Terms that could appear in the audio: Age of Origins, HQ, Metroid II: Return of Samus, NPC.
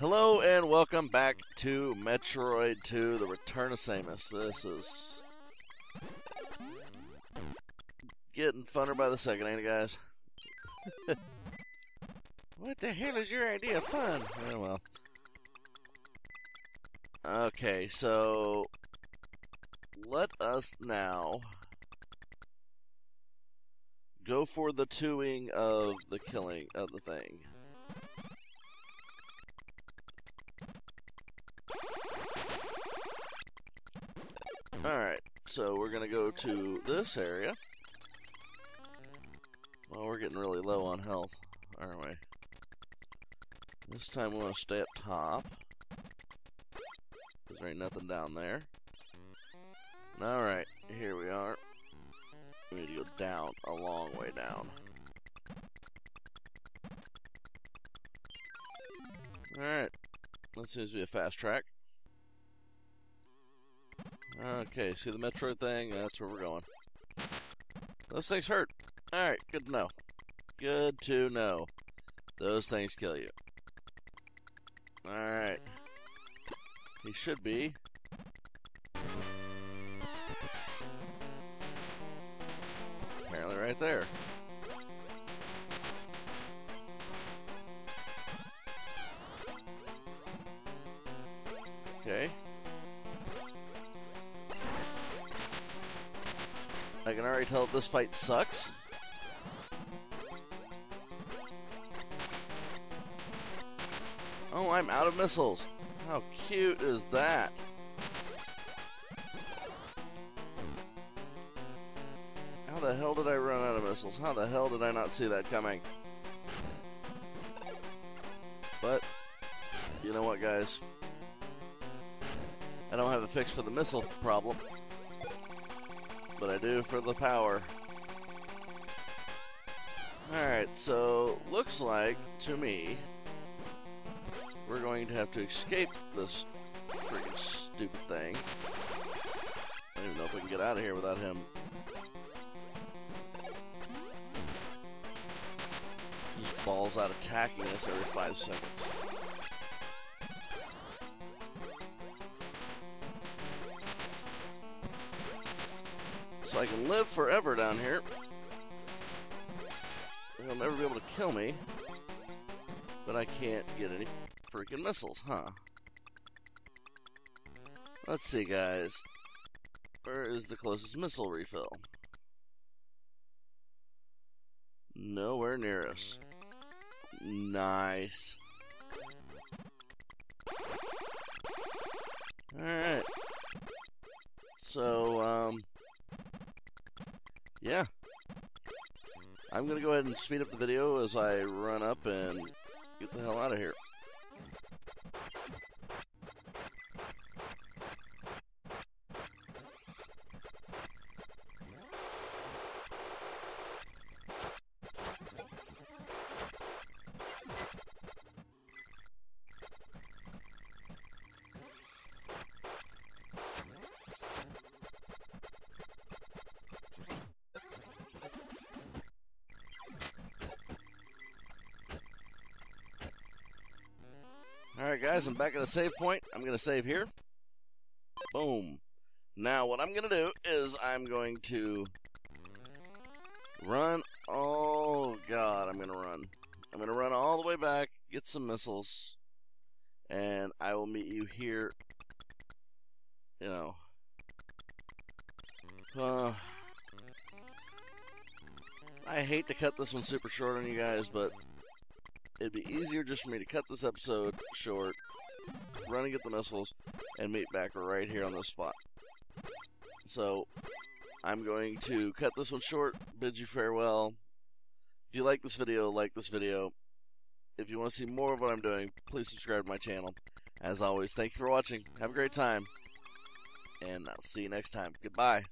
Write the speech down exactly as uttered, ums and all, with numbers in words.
Hello and welcome back to Metroid two, The Return of Samus. This is getting funner by the second, ain't it, guys? What the hell is your idea of fun? Oh, well. Okay, so let us now go for the two-ing of the killing of the thing. Alright, so we're gonna go to this area. Well, we're getting really low on health, aren't we? This time we want to stay up top, because there ain't nothing down there. Alright, here we are. We need to go down, a long way down. Alright, that seems to be a fast track. Okay, see the Metroid thing? That's where we're going. Those things hurt. Alright, good to know. Good to know. Those things kill you. Alright. He should be. Apparently right there. Okay. I can already tell that this fight sucks. Oh, I'm out of missiles. How cute is that? How the hell did I run out of missiles? How the hell did I not see that coming? But, you know what, guys? I don't have a fix for the missile problem. But I do for the power. Alright, so looks like, to me, we're going to have to escape this freaking stupid thing. I don't even know if we can get out of here without him. Just balls out attacking us every five seconds. So I can live forever down here. He'll never be able to kill me. But I can't get any freaking missiles, huh? Let's see, guys. Where is the closest missile refill? Nowhere near us. Nice. Alright. So, um... yeah, I'm gonna go ahead and speed up the video as I run up and get the hell out of here. Alright guys, I'm back at a save point. I'm going to save here. Boom. Now what I'm going to do is I'm going to run. Oh god, I'm going to run. I'm going to run all the way back, get some missiles, and I will meet you here. You know. Uh, I hate to cut this one super short on you guys, but it'd be easier just for me to cut this episode short, run and get the missiles, and meet back right here on this spot. So, I'm going to cut this one short, bid you farewell. If you like this video, like this video. If you want to see more of what I'm doing, please subscribe to my channel. As always, thank you for watching, have a great time, and I'll see you next time. Goodbye.